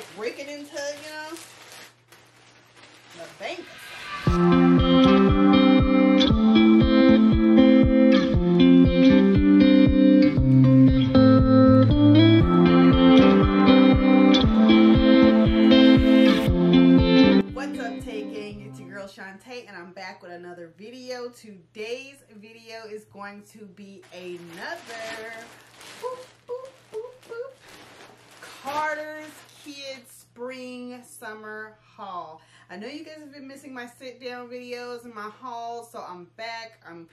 like break it into, you know, the bank. Shantae, and I'm back with another video. Today's video is going to be another Carter's Kids Spring Summer Haul. I know you guys have been missing my sit down videos and my hauls, so I'm back. I'm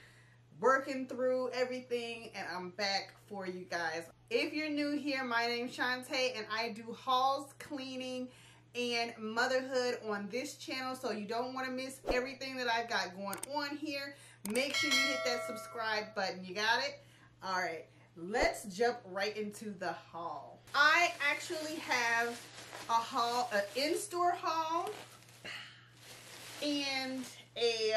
working through everything and I'm back for you guys. If you're new here, my name's Shantae and I do hauls, cleaning, and motherhood on this channel, so you don't want to miss everything that I've got going on here. Make sure you hit that subscribe button. You got it? All right, let's jump right into the haul. I actually have a haul, an in-store haul and a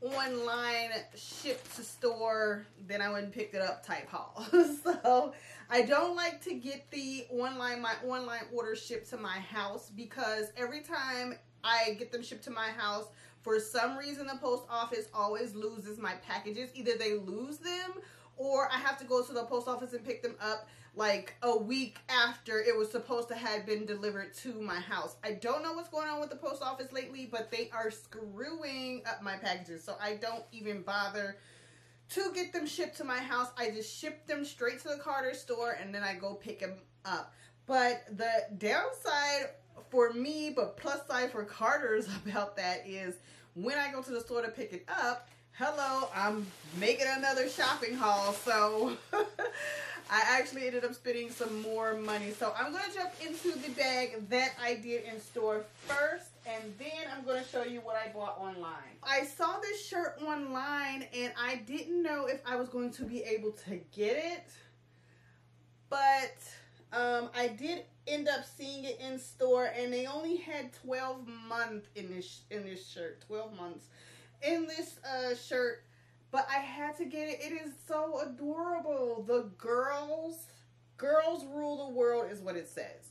online ship to store, then I went and picked it up type haul. So I don't like to get the online, my online order shipped to my house, because every time I get them shipped to my house, for some reason the post office always loses my packages. Either they lose them or I have to go to the post office and pick them up like a week after it was supposed to have been delivered to my house. I don't know what's going on with the post office lately, but they are screwing up my packages. So I don't even bother to get them shipped to my house. I just ship them straight to the Carter's store and then I go pick them up. But the downside for me, but plus side for Carter's about that, is when I go to the store to pick it up, hello, I'm making another shopping haul. So I actually ended up spending some more money. So I'm going to jump into the bag that I did in store first, and then I'm going to show you what I bought online. I saw this shirt online and I didn't know if I was going to be able to get it, but I did end up seeing it in store, and they only had 12 months in this shirt, 12 months in this shirt, but I had to get it. It is so adorable. The girls rule the world is what it says.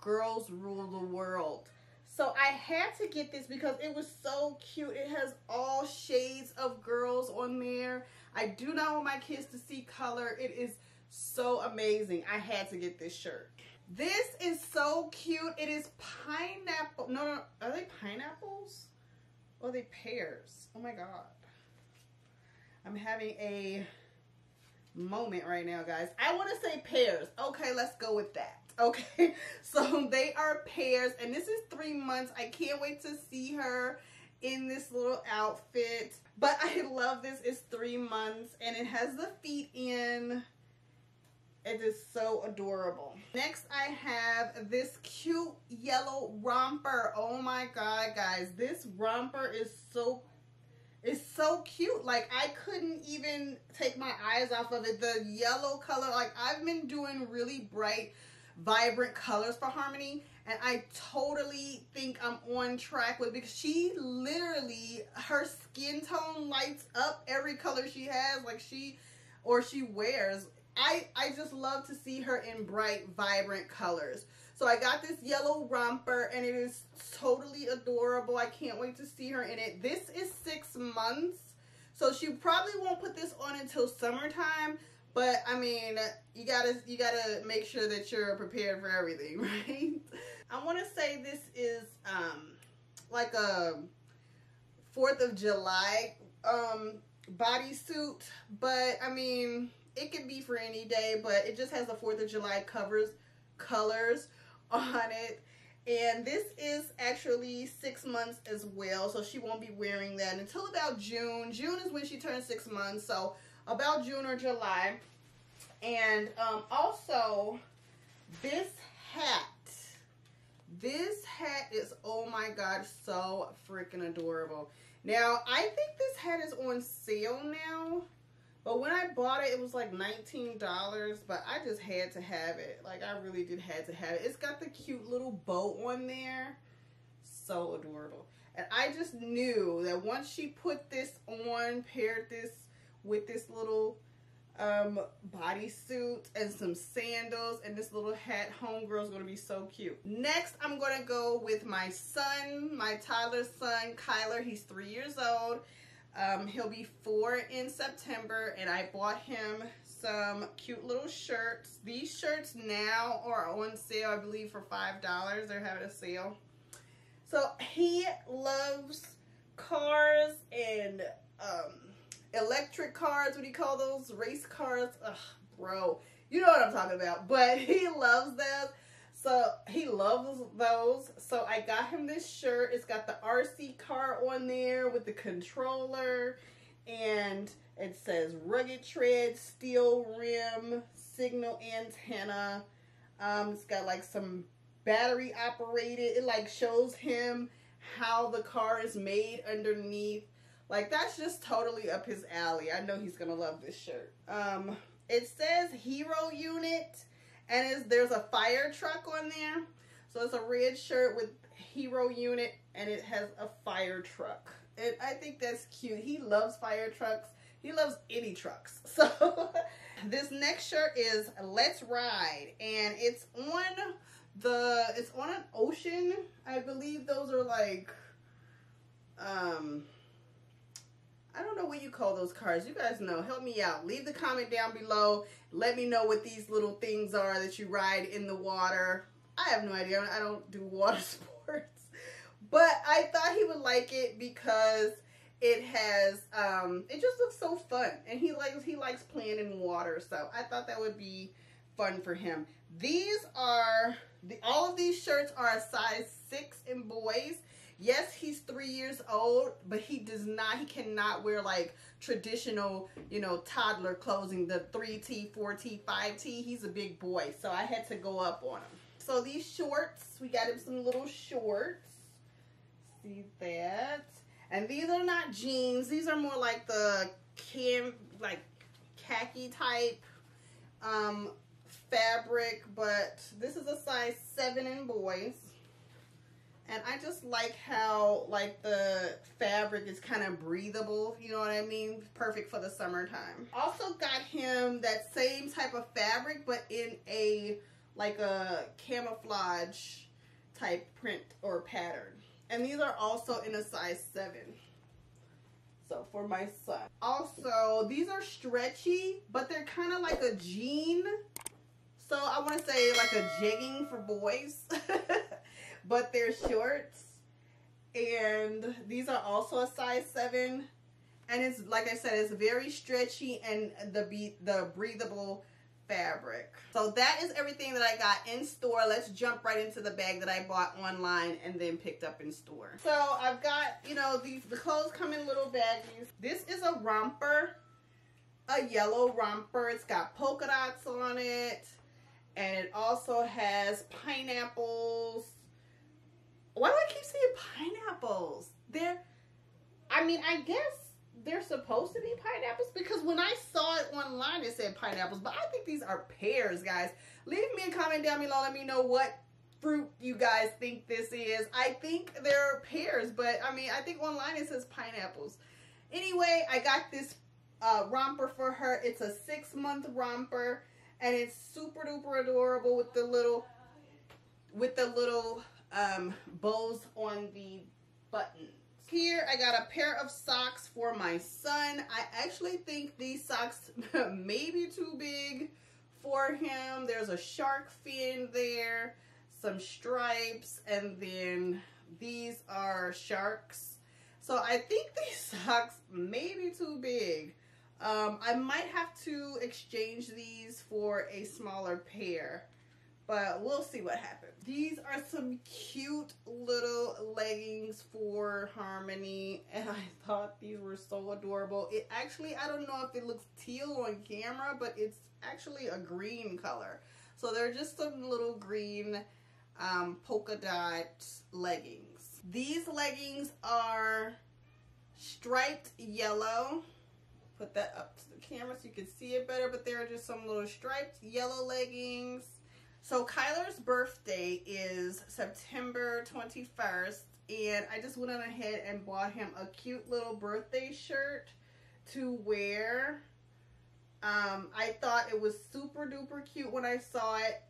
Girls rule the world. So I had to get this because it was so cute. It has all shades of girls on there. I do not want my kids to see color. It is so amazing. I had to get this shirt. This is so cute. It is pineapple. No, are they pineapples? Or are they pears? Oh my God. I'm having a moment right now, guys. I want to say pears. Okay, let's go with that. Okay, so they are pears, and this is 3 months. I can't wait to see her in this little outfit, but I love this. It's 3 months, and it has the feet in. It is so adorable. Next, I have this cute yellow romper. Oh my God, guys, this romper is so cute. It's so cute. Like, I couldn't even take my eyes off of it. The yellow color, like, I've been doing really bright, vibrant colors for Harmony, and I totally think I'm on track with, because she literally, her skin tone lights up every color she has, like she wears. I just love to see her in bright, vibrant colors. So I got this yellow romper and it is totally adorable. I can't wait to see her in it. This is 6 months, so she probably won't put this on until summertime, but I mean, you gotta make sure that you're prepared for everything, right? I want to say this is like a 4th of July bodysuit, but I mean, it could be for any day, but it just has the 4th of July colors on it. And this is actually 6 months as well, so she won't be wearing that until about June. June is when she turns 6 months, so about June or July. And also this hat is, oh my God, so freaking adorable. Now I think this hat is on sale now, but when I bought it, it was like $19, but I just had to have it. Like, I really did had to have it. It's got the cute little bow on there. So adorable. And I just knew that once she put this on, paired this with this little bodysuit and some sandals and this little hat. Homegirl's gonna be so cute. Next, I'm gonna go with my son, my Tyler's son, Kyler. He's 3 years old. He'll be 4 in September, and I bought him some cute little shirts. These shirts now are on sale, I believe, for $5. They're having a sale. So he loves cars and electric cars. What do you call those? Race cars? Ugh, bro, you know what I'm talking about. But he loves them. So he loves those. So I got him this shirt. It's got the RC car on there with the controller, and it says rugged tread, steel rim, signal antenna. It's got like some battery operated. It like shows him how the car is made underneath. Like, that's just totally up his alley. I know he's gonna love this shirt. It says Hero Unit. And there's a fire truck on there. So it's a red shirt with Hero Unit, and it has a fire truck. And I think that's cute. He loves fire trucks. He loves any trucks. So this next shirt is Let's Ride. And it's on an ocean. I believe those are like, I don't know what you call those cars. You guys know. Help me out. Leave the comment down below. Let me know what these little things are that you ride in the water. I have no idea. I don't do water sports. But I thought he would like it because it has, it just looks so fun. And he likes playing in water. So I thought that would be fun for him. These are, all of these shirts are a size 6 in boys. Yes, he's 3 years old, but he cannot wear like traditional, you know, toddler clothing, the 3T, 4T, 5T. He's a big boy, so I had to go up on him. So these shorts, we got him some little shorts. See that? And these are not jeans. These are more like the khaki type fabric, but this is a size 7 in boys. And I just like how, like, the fabric is kind of breathable, you know what I mean? Perfect for the summertime. Also got him that same type of fabric, but in a, like, a camouflage type print or pattern. And these are also in a size 7. So, for my son. Also, these are stretchy, but they're kind of like a jean. So, I want to say, like, a jegging for boys. But they're shorts, and these are also a size 7, and it's, like I said, it's very stretchy and the breathable fabric. So that is everything that I got in store. Let's jump right into the bag that I bought online and then picked up in store. So I've got, you know, the clothes come in little baggies. This is a romper, a yellow romper. It's got polka dots on it, and it also has pineapples. Why do I keep saying pineapples? I guess they're supposed to be pineapples because when I saw it online, it said pineapples, but I think these are pears, guys. Leave me a comment down below. Let me know what fruit you guys think this is. I think they're pears, but I think online it says pineapples. Anyway, I got this romper for her. It's a 6-month romper, and it's super duper adorable with the little, bows on the buttons. Here I got a pair of socks for my son. I actually think these socks may be too big for him. There's a shark fin there, some stripes, and then these are sharks. So I think these socks may be too big. I might have to exchange these for a smaller pair. But we'll see what happens. These are some cute little leggings for Harmony. And I thought these were so adorable. It actually, I don't know if it looks teal on camera, but it's actually a green color. So they're just some little green polka dot leggings. These leggings are striped yellow. Put that up to the camera so you can see it better. But they're just some little striped yellow leggings. So Kyler's birthday is September 21st, and I just went on ahead and bought him a cute little birthday shirt to wear. I thought it was super duper cute when I saw it,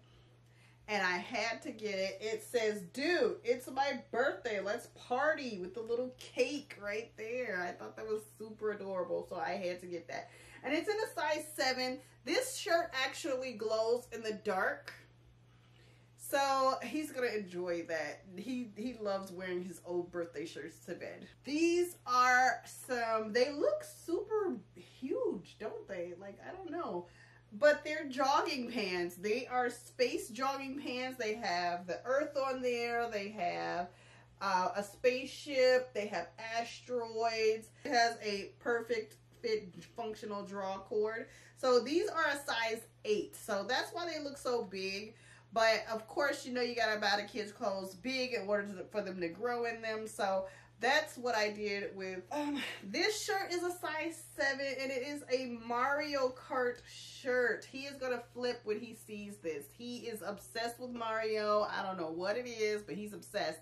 and I had to get it. It says, dude, it's my birthday. Let's party, with the little cake right there. I thought that was super adorable, so I had to get that. And it's in a size 7. This shirt actually glows in the dark, so he's going to enjoy that. He loves wearing his old birthday shirts to bed. These are some, they look super huge, don't they? Like, I don't know. But they're jogging pants. They are space jogging pants. They have the Earth on there. They have a spaceship. They have asteroids. It has a perfect fit functional draw cord. So these are a size 8. So that's why they look so big. But of course, you know, you gotta buy the kids' clothes big in order for them to grow in them. So that's what I did with this shirt. Is a size 7, and it is a Mario Kart shirt. He is gonna flip when he sees this. He is obsessed with Mario. I don't know what it is, but he's obsessed.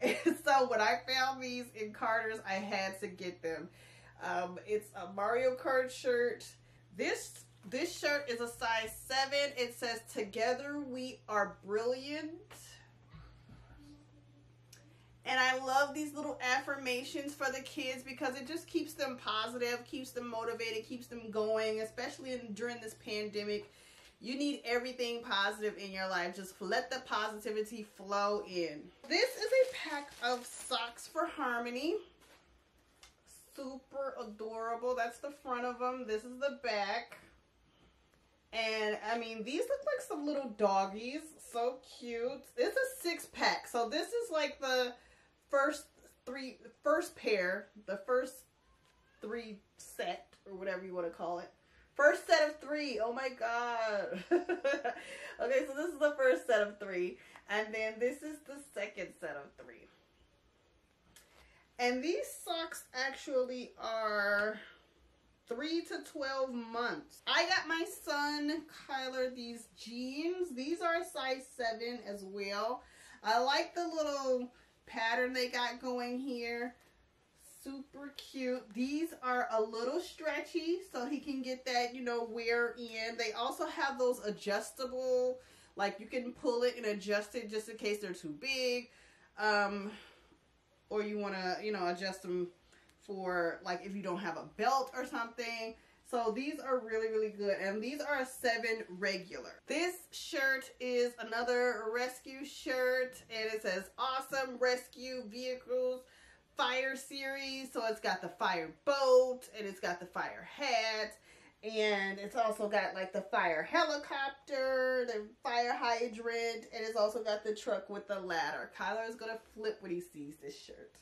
And so when I found these in Carter's, I had to get them. It's a Mario Kart shirt. This shirt is a size 7. It says, "Together we are brilliant." And I love these little affirmations for the kids because it just keeps them positive, keeps them motivated, keeps them going, especially during this pandemic. You need everything positive in your life. Just let the positivity flow in. This is a pack of socks for Harmony. Super adorable. That's the front of them. This is the back. And I mean, these look like some little doggies. So cute. It's a 6-pack. So this is like the first three set, or whatever you want to call it. First set of 3. Oh my god. Okay, so this is the first set of 3, and then this is the second set of 3. And these socks actually are 3 to 12 months. I got my son Kyler these jeans. These are a size 7 as well. I like the little pattern they got going here. Super cute. These are a little stretchy, so he can get that, you know, wear in. They also have those adjustable, like you can pull it and adjust it just in case they're too big, or you want to, you know, adjust them for like if you don't have a belt or something. So these are really, really good. And these are a 7 regular. This shirt is another rescue shirt, and it says awesome rescue vehicles fire series. So it's got the fire boat, and it's got the fire hat, and it's also got like the fire helicopter, the fire hydrant, and it's also got the truck with the ladder. Kyler is gonna flip when he sees this shirt.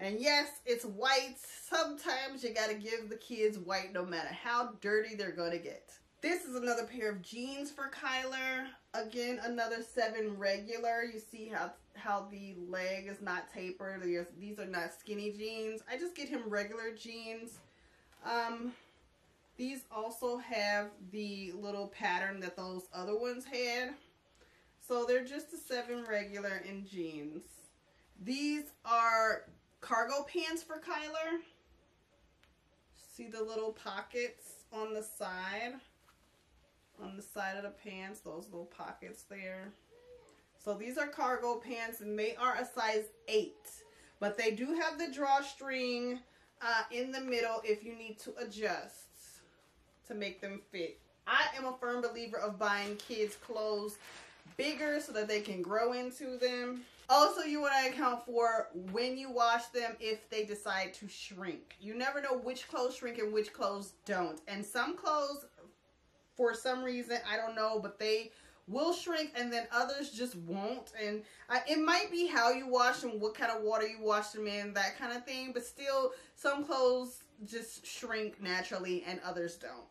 And yes, it's white. Sometimes you gotta give the kids white no matter how dirty they're gonna get. This is another pair of jeans for Kyler. Again, another 7 regular. You see how the leg is not tapered. These are not skinny jeans. I just get him regular jeans. These also have the little pattern that those other ones had. So they're just a 7 regular in jeans. These are cargo pants for Kyler. See the little pockets on the side of the pants, those little pockets there. So these are cargo pants, and they are a size 8, but they do have the drawstring in the middle if you need to adjust to make them fit. I am a firm believer of buying kids clothes bigger so that they can grow into them. Also, you want to account for when you wash them if they decide to shrink. You never know which clothes shrink and which clothes don't. And some clothes, for some reason, I don't know, but they will shrink, and then others just won't. And it might be how you wash them, what kind of water you wash them in, that kind of thing. But still, some clothes just shrink naturally and others don't.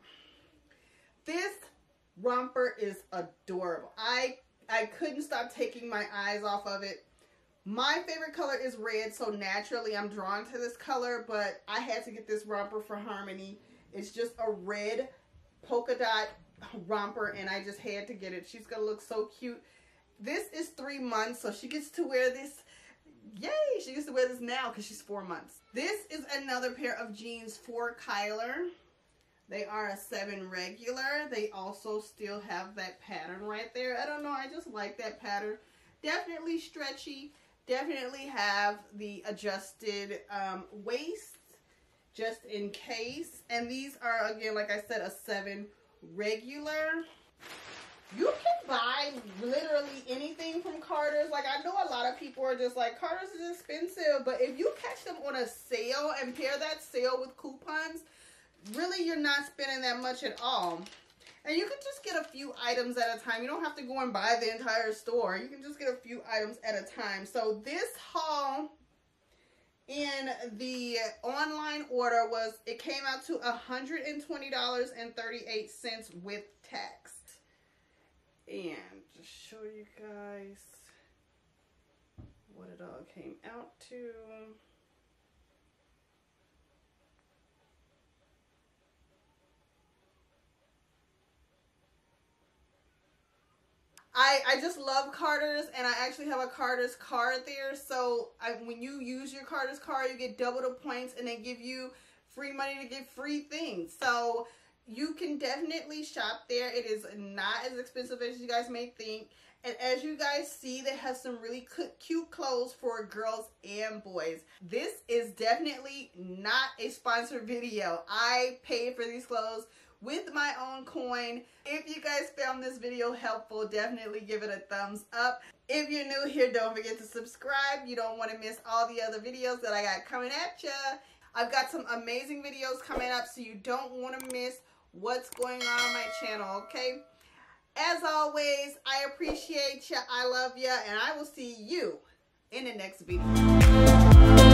This romper is adorable. I couldn't stop taking my eyes off of it. My favorite color is red, so naturally I'm drawn to this color, but I had to get this romper for Harmony. It's just a red polka dot romper, and I just had to get it. She's gonna look so cute. This is 3 months, so she gets to wear this. Yay! She gets to wear this now because she's 4 months. This is another pair of jeans for Kyler. They are a 7 regular. They also still have that pattern right there. I don't know, I just like that pattern. Definitely stretchy. Definitely have the adjusted waist just in case. And these are, again, like I said, a 7 regular. You can buy literally anything from Carter's. Like, I know a lot of people are just like, Carter's is expensive. But if you catch them on a sale and pair that sale with coupons, really you're not spending that much at all. And you can just get a few items at a time. You don't have to go and buy the entire store. You can just get a few items at a time. So this haul in the online order was, it came out to $120.38 with tax. And just show you guys what it all came out to. I just love Carter's, and I actually have a Carter's card there. So when you use your Carter's card, you get double the points, and they give you free money to get free things. So you can definitely shop there. It is not as expensive as you guys may think. And as you guys see, they have some really cute clothes for girls and boys. This is definitely not a sponsored video. I paid for these clothes with my own coin. If you guys found this video helpful, definitely give it a thumbs up. If you're new here, don't forget to subscribe. You don't want to miss all the other videos that I got coming at ya. I've got some amazing videos coming up, so you don't want to miss what's going on my channel, okay? As always, I appreciate ya, I love ya, and I will see you in the next video.